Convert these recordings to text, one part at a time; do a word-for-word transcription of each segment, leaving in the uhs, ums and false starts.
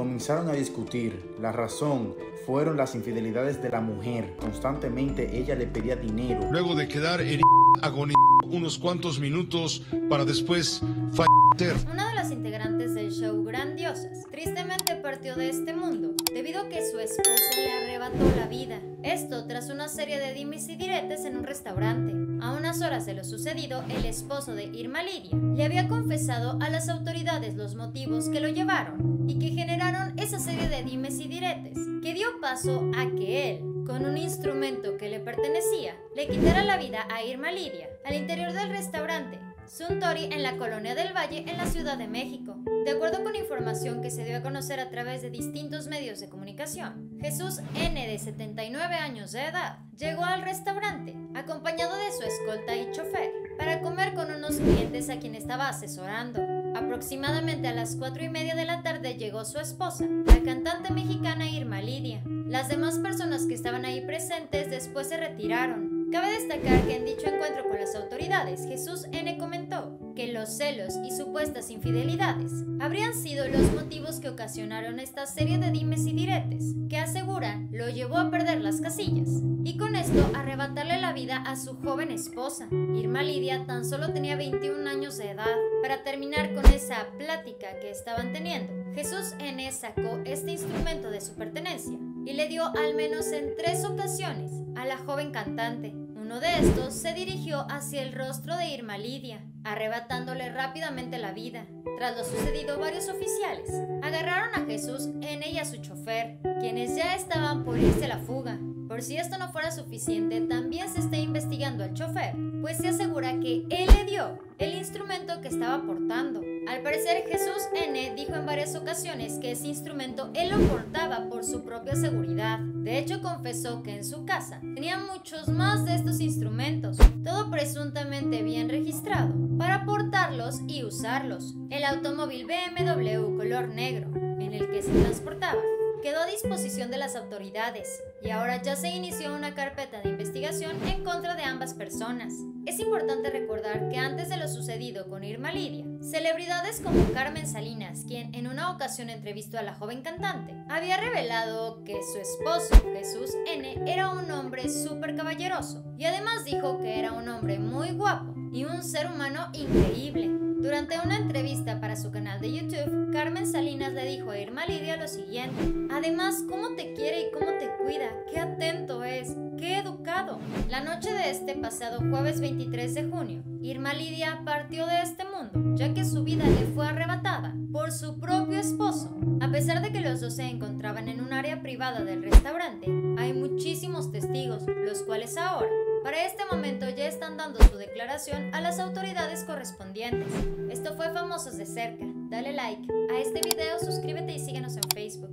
Comenzaron a discutir. La razón fueron las infidelidades de la mujer. Constantemente ella le pedía dinero. Luego de quedar herida, agonizó unos cuantos minutos para después fallecer. Una de las integrantes del show Grandiosa tristemente partió de este mundo debido a que su esposo le arrebató la vida. Esto tras una serie de dimes y diretes en un restaurante. A unas horas de lo sucedido, el esposo de Irma Lidia le había confesado a las autoridades los motivos que lo llevaron y que generaron esa serie de dimes y diretes, que dio paso a que él, con un instrumento que le pertenecía, le quitara la vida a Irma Lidia al interior del restaurante Suntory en la Colonia del Valle, en la Ciudad de México. De acuerdo con información que se dio a conocer a través de distintos medios de comunicación, Jesús N, de setenta y nueve años de edad, llegó al restaurante acompañado de su escolta y chofer para comer con unos clientes a quien estaba asesorando. Aproximadamente a las cuatro y media de la tarde llegó su esposa, la cantante mexicana Irma Lidia. Las demás personas que estaban ahí presentes después se retiraron. Cabe destacar que en dicho encuentro con las autoridades, Jesús N comentó que los celos y supuestas infidelidades habrían sido los motivos que ocasionaron esta serie de dimes y diretes, que aseguran lo llevó a perder las casillas y con esto arrebatarle la vida a su joven esposa. Irma Lidia tan solo tenía veintiún años de edad. Para terminar con esa plática que estaban teniendo, Jesús N sacó este instrumento de su pertenencia y le dio al menos en tres ocasiones a la joven cantante. Uno de estos se dirigió hacia el rostro de Irma Lidia, arrebatándole rápidamente la vida. Tras lo sucedido, varios oficiales agarraron a Jesús N y a su chofer, quienes ya estaban por irse a la fuga. Por si esto no fuera suficiente, también se está investigando al chofer, pues se asegura que él le dio el instrumento que estaba portando. Al parecer, Jesús N dijo en varias ocasiones que ese instrumento él lo portaba por su propia seguridad. De hecho, confesó que en su casa tenía muchos más de estos instrumentos, todo presuntamente bien registrado, para portarlos y usarlos. El automóvil B M W color negro en el que se transportaba quedó a disposición de las autoridades y ahora ya se inició una carpeta de investigación en contra de ambas personas. Es importante recordar que antes de lo sucedido con Irma Lidia, celebridades como Carmen Salinas, quien en una ocasión entrevistó a la joven cantante, había revelado que su esposo, Jesús N, era un hombre súper caballeroso y además dijo que era un hombre muy guapo y un ser humano increíble. Durante una entrevista para su canal de YouTube, Carmen Salinas le dijo a Irma Lidia lo siguiente: además, cómo te quiere y cómo te cuida, qué atento es, qué educado. La noche de este pasado jueves veintitrés de junio, Irma Lidia partió de este mundo, ya que su vida le fue arrebatada por su propio esposo. A pesar de que los dos se encontraban en un área privada del restaurante, hay muchísimos testigos, los cuales ahora, para este momento, ya están dando su declaración a las autoridades correspondientes. Esto fue Famosos de Cerca. Dale like a este video, suscríbete y síguenos en Facebook.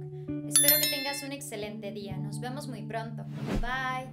Espero que tengas un excelente día. Nos vemos muy pronto. Bye.